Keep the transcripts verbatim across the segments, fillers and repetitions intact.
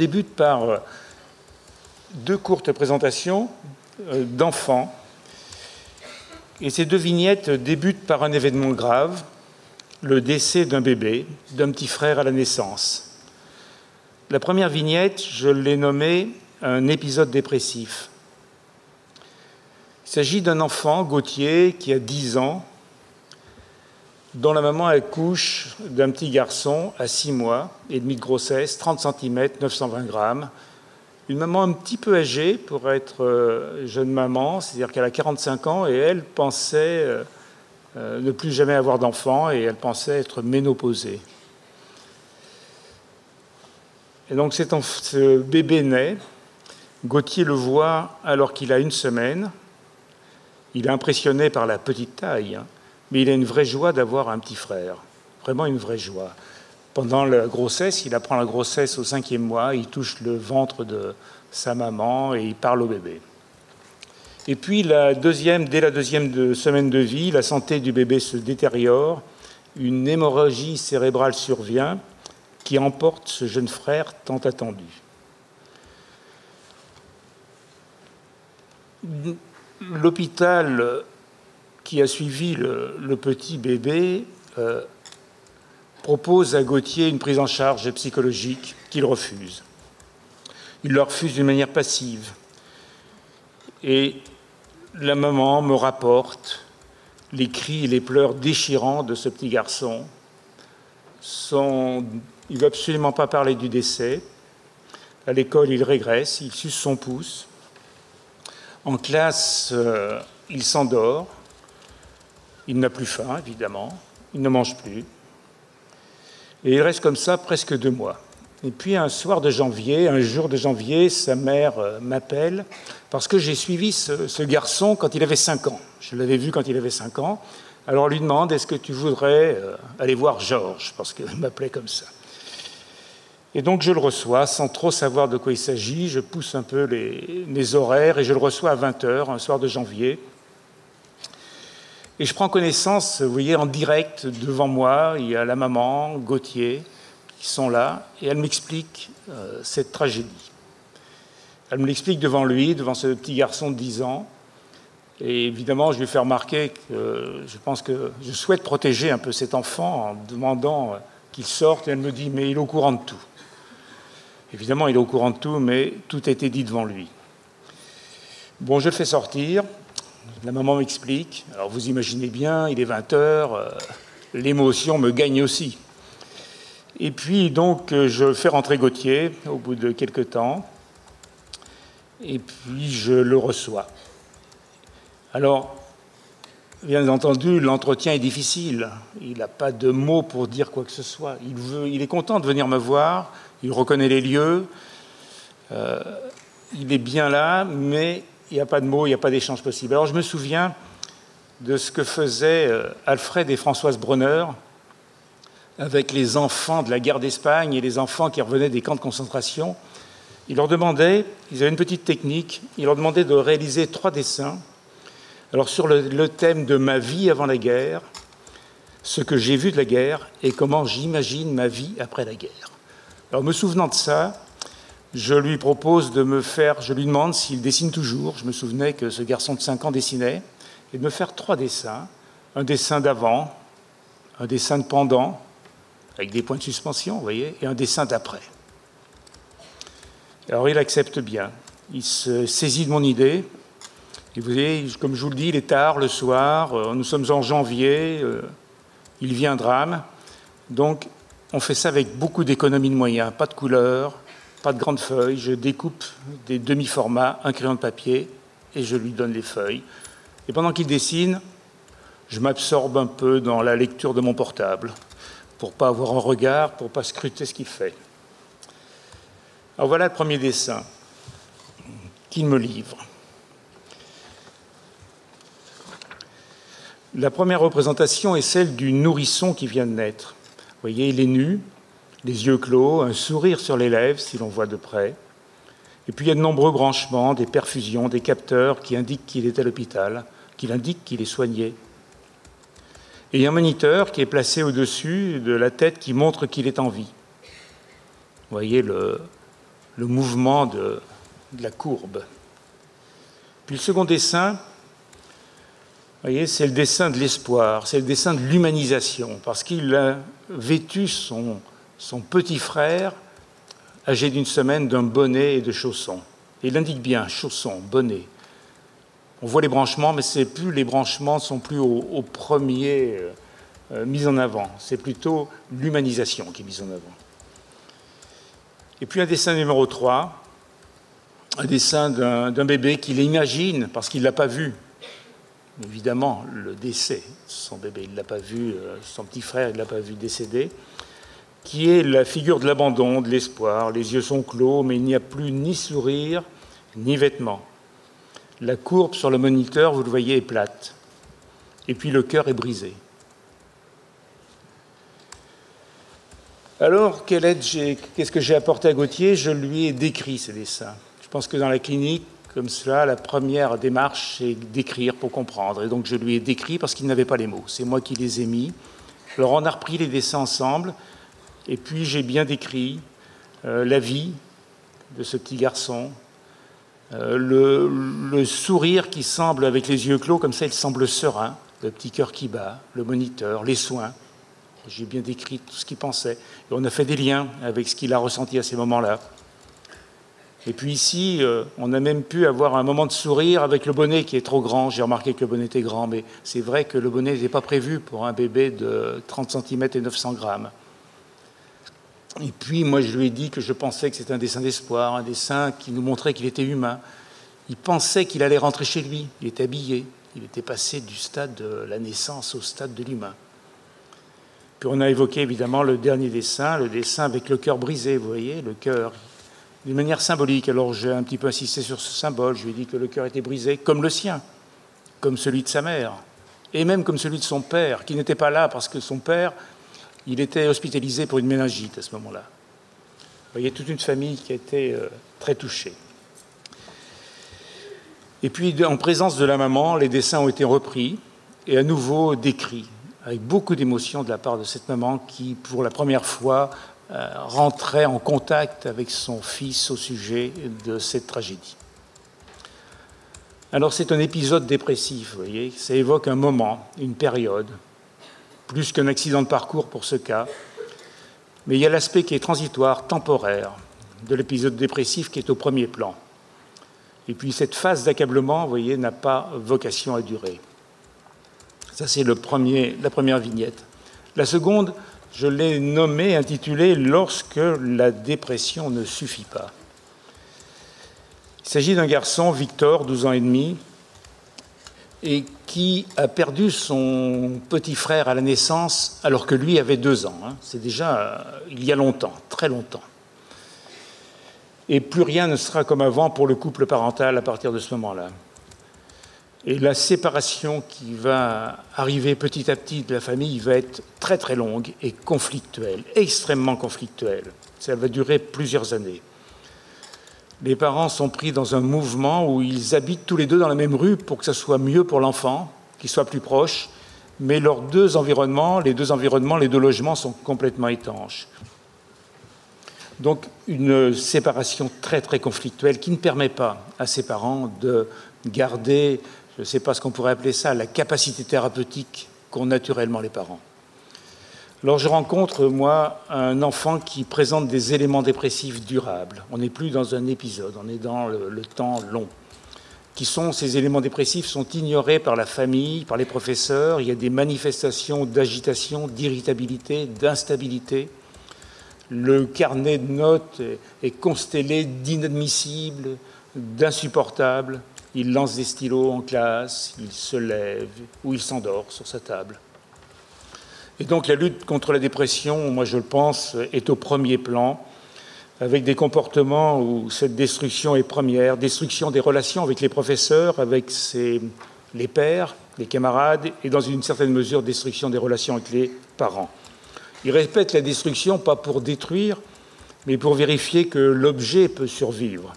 débute par deux courtes présentations d'enfants. Et ces deux vignettes débutent par un événement grave, le décès d'un bébé, d'un petit frère à la naissance. La première vignette, je l'ai nommée un épisode dépressif. Il s'agit d'un enfant, Gauthier, qui a dix ans, dont la maman accouche d'un petit garçon à six mois et demi de grossesse, trente centimètres, neuf cent vingt grammes. Une maman un petit peu âgée pour être jeune maman, c'est-à-dire qu'elle a quarante-cinq ans et elle pensait ne plus jamais avoir d'enfant et elle pensait être ménopausée. Et donc ce bébé naît, Gauthier le voit alors qu'il a une semaine, il est impressionné par la petite taille, hein, mais il a une vraie joie d'avoir un petit frère, vraiment une vraie joie. Pendant la grossesse, il apprend la grossesse au cinquième mois, il touche le ventre de sa maman et il parle au bébé. Et puis, la deuxième, dès la deuxième de, semaine de vie, la santé du bébé se détériore, une hémorragie cérébrale survient qui emporte ce jeune frère tant attendu. L'hôpital qui a suivi le, le petit bébé euh, propose à Gauthier une prise en charge psychologique qu'il refuse. Il le refuse d'une manière passive. Et la maman me rapporte les cris et les pleurs déchirants de ce petit garçon. Son... Il ne veut absolument pas parler du décès. À l'école, il régresse, il suce son pouce. En classe, euh, il s'endort. Il n'a plus faim, évidemment. Il ne mange plus. Et il reste comme ça presque deux mois. Et puis un soir de janvier, un jour de janvier, sa mère m'appelle parce que j'ai suivi ce, ce garçon quand il avait cinq ans. Je l'avais vu quand il avait cinq ans. Alors on lui demande, est-ce que tu voudrais aller voir Georges, parce qu'il m'appelait comme ça. Et donc je le reçois sans trop savoir de quoi il s'agit. Je pousse un peu les, les horaires et je le reçois à vingt heures, un soir de janvier. Et je prends connaissance, vous voyez, en direct, devant moi, il y a la maman, Gauthier, qui sont là, et elle m'explique euh, cette tragédie. Elle me l'explique devant lui, devant ce petit garçon de dix ans, et évidemment, je lui fais remarquer que euh, je pense que je souhaite protéger un peu cet enfant en demandant euh, qu'il sorte, et elle me dit, mais il est au courant de tout. Évidemment, il est au courant de tout, mais tout a été dit devant lui. Bon, je le fais sortir. La maman m'explique, alors vous imaginez bien, il est vingt heures, euh, l'émotion me gagne aussi. Et puis donc je fais rentrer Gauthier au bout de quelques temps, et puis je le reçois. Alors, bien entendu, l'entretien est difficile, il n'a pas de mots pour dire quoi que ce soit. Il, veut, il est content de venir me voir, il reconnaît les lieux, euh, il est bien là, mais... il n'y a pas de mots, il n'y a pas d'échange possible. Alors je me souviens de ce que faisaient Alfred et Françoise Brunner avec les enfants de la guerre d'Espagne et les enfants qui revenaient des camps de concentration. Ils leur demandaient, ils avaient une petite technique, ils leur demandaient de réaliser trois dessins. Alors sur le, le thème de ma vie avant la guerre, ce que j'ai vu de la guerre et comment j'imagine ma vie après la guerre. Alors me souvenant de ça, je lui propose de me faire, je lui demande s'il dessine toujours. Je me souvenais que ce garçon de cinq ans dessinait, et de me faire trois dessins. Un dessin d'avant, un dessin de pendant, avec des points de suspension, vous voyez, et un dessin d'après. Alors il accepte bien. Il se saisit de mon idée. Et vous voyez, comme je vous le dis, il est tard le soir, nous sommes en janvier, il vit un drame. Donc on fait ça avec beaucoup d'économie de moyens, pas de couleurs, pas de grandes feuilles, je découpe des demi-formats, un crayon de papier, et je lui donne les feuilles. Et pendant qu'il dessine, je m'absorbe un peu dans la lecture de mon portable, pour ne pas avoir un regard, pour ne pas scruter ce qu'il fait. Alors voilà le premier dessin qu'il me livre. La première représentation est celle du nourrisson qui vient de naître. Vous voyez, il est nu, les yeux clos, un sourire sur les lèvres, si l'on voit de près. Et puis il y a de nombreux branchements, des perfusions, des capteurs qui indiquent qu'il est à l'hôpital, qui indiquent qu'il est soigné. Et il y a un moniteur qui est placé au-dessus de la tête qui montre qu'il est en vie. Vous voyez le, le mouvement de, de la courbe. Puis le second dessin, vous voyez, c'est le dessin de l'espoir, c'est le dessin de l'humanisation, parce qu'il a vêtu son, son petit frère, âgé d'une semaine, d'un bonnet et de chaussons. Et il indique bien, chaussons, bonnet. On voit les branchements, mais c'est plus, les branchements ne sont plus au, au premier euh, mis en avant. C'est plutôt l'humanisation qui est mise en avant. Et puis un dessin numéro trois, un dessin d'un bébé qu'il imagine, parce qu'il ne l'a pas vu. Évidemment, le décès, son bébé, il ne l'a pas vu, son petit frère, il ne l'a pas vu décéder, qui est la figure de l'abandon, de l'espoir. Les yeux sont clos, mais il n'y a plus ni sourire, ni vêtements. La courbe sur le moniteur, vous le voyez, est plate. Et puis le cœur est brisé. Alors, quelle aide j'ai, qu'est-ce que j'ai apporté à Gauthier? Je lui ai décrit ces dessins. Je pense que dans la clinique, comme cela, la première démarche, c'est d'écrire pour comprendre. Et donc, je lui ai décrit parce qu'il n'avait pas les mots. C'est moi qui les ai mis. Alors, on a repris les dessins ensemble. Et puis, j'ai bien décrit euh, la vie de ce petit garçon, euh, le, le sourire qui semble, avec les yeux clos, comme ça, il semble serein, le petit cœur qui bat, le moniteur, les soins. J'ai bien décrit tout ce qu'il pensait. Et on a fait des liens avec ce qu'il a ressenti à ces moments-là. Et puis ici, euh, on a même pu avoir un moment de sourire avec le bonnet qui est trop grand. J'ai remarqué que le bonnet était grand, mais c'est vrai que le bonnet n'était pas prévu pour un bébé de trente centimètres et neuf cents grammes. Et puis, moi, je lui ai dit que je pensais que c'était un dessin d'espoir, un dessin qui nous montrait qu'il était humain. Il pensait qu'il allait rentrer chez lui. Il était habillé. Il était passé du stade de la naissance au stade de l'humain. Puis on a évoqué, évidemment, le dernier dessin, le dessin avec le cœur brisé, vous voyez, le cœur... d'une manière symbolique. Alors j'ai un petit peu insisté sur ce symbole, je lui ai dit que le cœur était brisé comme le sien, comme celui de sa mère, et même comme celui de son père, qui n'était pas là parce que son père, il était hospitalisé pour une méningite à ce moment-là. Vous voyez, toute une famille qui a été euh, très touchée. Et puis, en présence de la maman, les dessins ont été repris et à nouveau décrits, avec beaucoup d'émotion de la part de cette maman qui, pour la première fois, rentrait en contact avec son fils au sujet de cette tragédie. Alors c'est un épisode dépressif, vous voyez, ça évoque un moment, une période, plus qu'un accident de parcours pour ce cas, mais il y a l'aspect qui est transitoire, temporaire, de l'épisode dépressif qui est au premier plan. Et puis cette phase d'accablement, vous voyez, n'a pas vocation à durer. Ça c'est le premier, la première vignette. La seconde, je l'ai nommé, intitulé « Lorsque la dépression ne suffit pas ». Il s'agit d'un garçon, Victor, douze ans et demi, et qui a perdu son petit frère à la naissance alors que lui avait deux ans. Hein. C'est déjà euh, il y a longtemps, très longtemps. Et plus rien ne sera comme avant pour le couple parental à partir de ce moment-là. Et la séparation qui va arriver petit à petit de la famille va être très très longue et conflictuelle, extrêmement conflictuelle. Ça va durer plusieurs années. Les parents sont pris dans un mouvement où ils habitent tous les deux dans la même rue pour que ça soit mieux pour l'enfant, qu'il soit plus proche, mais leurs deux environnements, les deux environnements, les deux logements sont complètement étanches. Donc une séparation très très conflictuelle qui ne permet pas à ces parents de garder... je ne sais pas ce qu'on pourrait appeler ça, la capacité thérapeutique qu'ont naturellement les parents. Alors je rencontre, moi, un enfant qui présente des éléments dépressifs durables. On n'est plus dans un épisode, on est dans le, le temps long. Qui sont, ces éléments dépressifs sont ignorés par la famille, par les professeurs. Il y a des manifestations d'agitation, d'irritabilité, d'instabilité. Le carnet de notes est, est constellé d'inadmissibles, d'insupportables. Il lance des stylos en classe, il se lève ou il s'endort sur sa table. Et donc la lutte contre la dépression, moi je le pense, est au premier plan, avec des comportements où cette destruction est première, destruction des relations avec les professeurs, avec ses, les pères, les camarades, et dans une certaine mesure, destruction des relations avec les parents. Il répète la destruction, pas pour détruire, mais pour vérifier que l'objet peut survivre.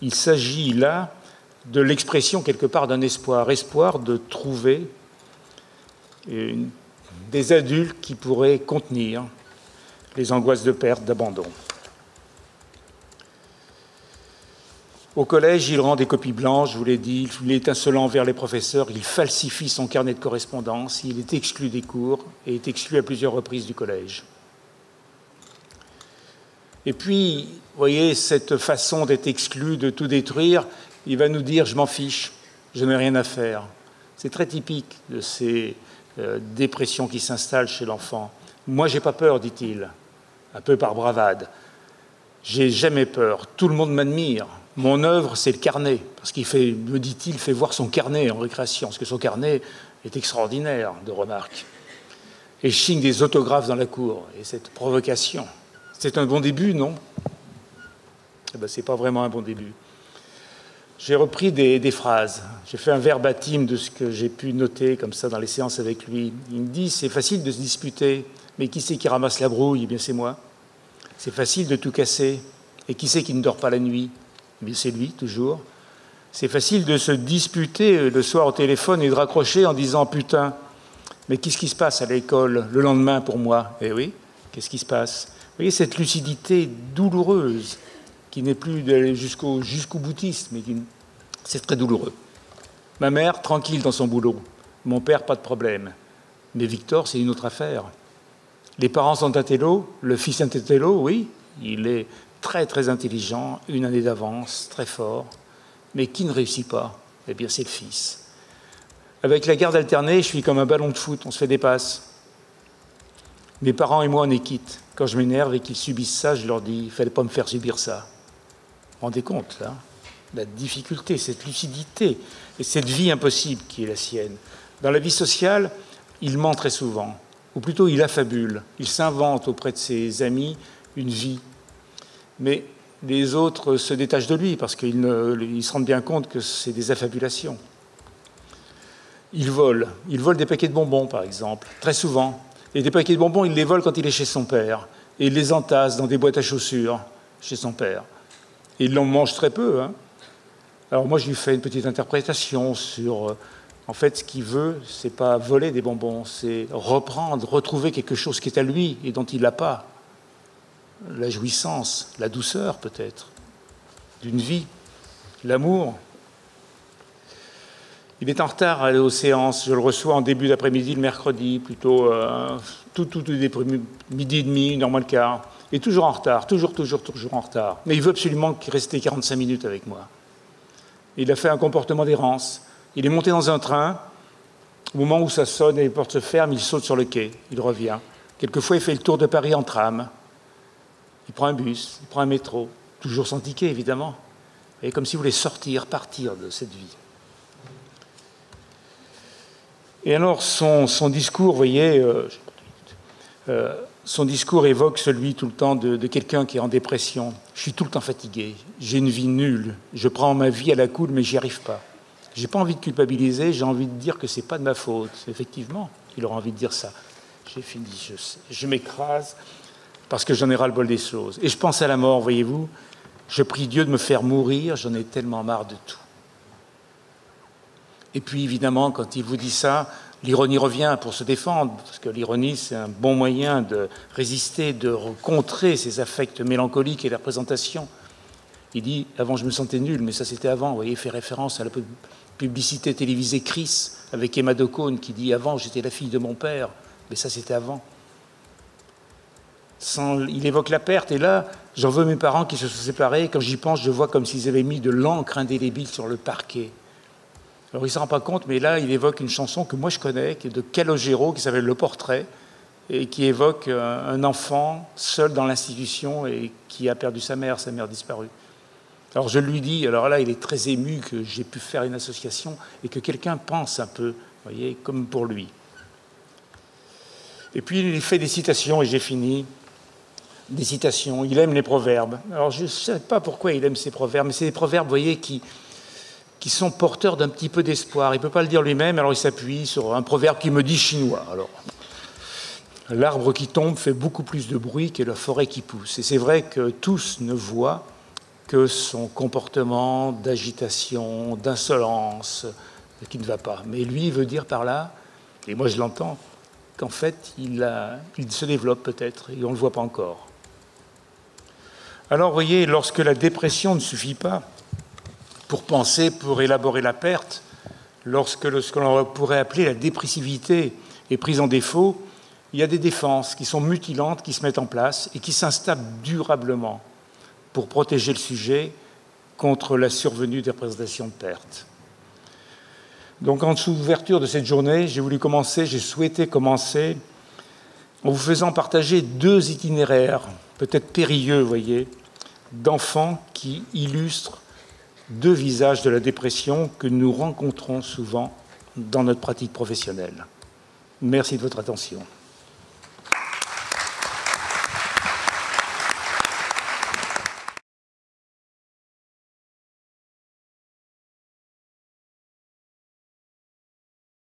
Il s'agit là... de l'expression quelque part d'un espoir, espoir de trouver une, des adultes qui pourraient contenir les angoisses de perte, d'abandon. Au collège, il rend des copies blanches, je vous l'ai dit, il est insolent envers les professeurs, il falsifie son carnet de correspondance, il est exclu des cours et est exclu à plusieurs reprises du collège. Et puis, vous voyez, cette façon d'être exclu, de tout détruire, il va nous dire « je m'en fiche, je n'ai rien à faire ». C'est très typique de ces euh, dépressions qui s'installent chez l'enfant. « Moi, j'ai pas peur », dit-il, un peu par bravade. « J'ai jamais peur, tout le monde m'admire. Mon œuvre, c'est le carnet, parce qu'il fait, me dit-il, fait voir son carnet en récréation, parce que son carnet est extraordinaire de remarques. Et chigne des autographes dans la cour, et cette provocation. » C'est un bon début, non? Eh ben, c'est pas vraiment un bon début. J'ai repris des, des phrases. J'ai fait un verbatim de ce que j'ai pu noter comme ça dans les séances avec lui. Il me dit, c'est facile de se disputer, mais qui c'est qui ramasse la brouille? Eh bien, c'est moi. C'est facile de tout casser. Et qui c'est qui ne dort pas la nuit? Eh bien, c'est lui, toujours. C'est facile de se disputer le soir au téléphone et de raccrocher en disant, putain, mais qu'est-ce qui se passe à l'école le lendemain pour moi? Eh oui, qu'est-ce qui se passe? Vous voyez, cette lucidité douloureuse, qui n'est plus d'aller jusqu'au jusqu'au boutiste, mais qui... c'est très douloureux. Ma mère, tranquille dans son boulot. Mon père, pas de problème. Mais Victor, c'est une autre affaire. Les parents sont un télo, le fils un télo, oui, il est très très intelligent, une année d'avance, très fort, mais qui ne réussit pas? Eh bien, c'est le fils. Avec la garde alternée, je suis comme un ballon de foot, on se fait des passes. Mes parents et moi, on est quittes. Quand je m'énerve et qu'ils subissent ça, je leur dis, il ne fallait pas me faire subir ça. Vous vous rendez compte, là? La difficulté, cette lucidité, et cette vie impossible qui est la sienne. Dans la vie sociale, il ment très souvent, ou plutôt il affabule. Il s'invente auprès de ses amis une vie. Mais les autres se détachent de lui, parce qu'ils ils se rendent bien compte que c'est des affabulations. Il vole. Il vole des paquets de bonbons, par exemple, très souvent. Et des paquets de bonbons, il les vole quand il est chez son père. Et il les entasse dans des boîtes à chaussures chez son père. Et il en mange très peu. Hein. Alors moi, je lui fais une petite interprétation sur... Euh, en fait, ce qu'il veut, c'est pas voler des bonbons, c'est reprendre, retrouver quelque chose qui est à lui et dont il n'a pas. La jouissance, la douceur peut-être, d'une vie, l'amour. Il est en retard à aller aux séances. Je le reçois en début d'après-midi, le mercredi, plutôt euh, tout, tout, tout midi et demi, une heure moins le quart. Et toujours en retard, toujours, toujours, toujours en retard. Mais il veut absolument qu'il reste quarante-cinq minutes avec moi. Il a fait un comportement d'errance. Il est monté dans un train. Au moment où ça sonne et les portes se ferment, il saute sur le quai. Il revient. Quelquefois, il fait le tour de Paris en tram. Il prend un bus, il prend un métro. Toujours sans ticket, évidemment. Et comme s'il voulait sortir, partir de cette vie. Et alors, son, son discours, vous voyez, euh, euh, son discours évoque celui tout le temps de, de quelqu'un qui est en dépression. Je suis tout le temps fatigué, j'ai une vie nulle, je prends ma vie à la cool, mais j'y arrive pas. J'ai pas envie de culpabiliser, j'ai envie de dire que c'est pas de ma faute. Effectivement, il aura envie de dire ça. J'ai fini, je, je m'écrase parce que j'en ai ras le bol des choses. Et je pense à la mort, voyez-vous. Je prie Dieu de me faire mourir, j'en ai tellement marre de tout. Et puis, évidemment, quand il vous dit ça, l'ironie revient pour se défendre, parce que l'ironie, c'est un bon moyen de résister, de contrer ces affects mélancoliques et les représentations. Il dit, avant, je me sentais nul, mais ça, c'était avant. Vous voyez, il fait référence à la publicité télévisée Chris, avec Emma Docone, qui dit, avant, j'étais la fille de mon père, mais ça, c'était avant. Sans, il évoque la perte, et là, j'en veux mes parents qui se sont séparés. Quand j'y pense, je vois comme s'ils avaient mis de l'encre indélébile sur le parquet. Alors, il ne s'en rend pas compte, mais là, il évoque une chanson que moi je connais, qui est de Calogéro, qui s'appelle Le Portrait, et qui évoque un enfant seul dans l'institution et qui a perdu sa mère, sa mère disparue. Alors, je lui dis, alors là, il est très ému que j'ai pu faire une association et que quelqu'un pense un peu, vous voyez, comme pour lui. Et puis, il fait des citations, et j'ai fini. Des citations, il aime les proverbes. Alors, je ne sais pas pourquoi il aime ces proverbes, mais c'est des proverbes, vous voyez, qui... qui sont porteurs d'un petit peu d'espoir. Il ne peut pas le dire lui-même, alors il s'appuie sur un proverbe qui me dit chinois. Alors, l'arbre qui tombe fait beaucoup plus de bruit que la forêt qui pousse. Et c'est vrai que tous ne voient que son comportement d'agitation, d'insolence, qui ne va pas. Mais lui, il veut dire par là, et moi je l'entends, qu'en fait, il, a, il se développe peut-être, et on ne le voit pas encore. Alors, vous voyez, lorsque la dépression ne suffit pas, pour penser, pour élaborer la perte, lorsque ce que l'on pourrait appeler la dépressivité est prise en défaut, il y a des défenses qui sont mutilantes, qui se mettent en place et qui s'installent durablement pour protéger le sujet contre la survenue des représentations de perte. Donc en ouverture de cette journée, j'ai voulu commencer, j'ai souhaité commencer en vous faisant partager deux itinéraires, peut-être périlleux, vous voyez, d'enfants qui illustrent deux visages de la dépression que nous rencontrons souvent dans notre pratique professionnelle. Merci de votre attention.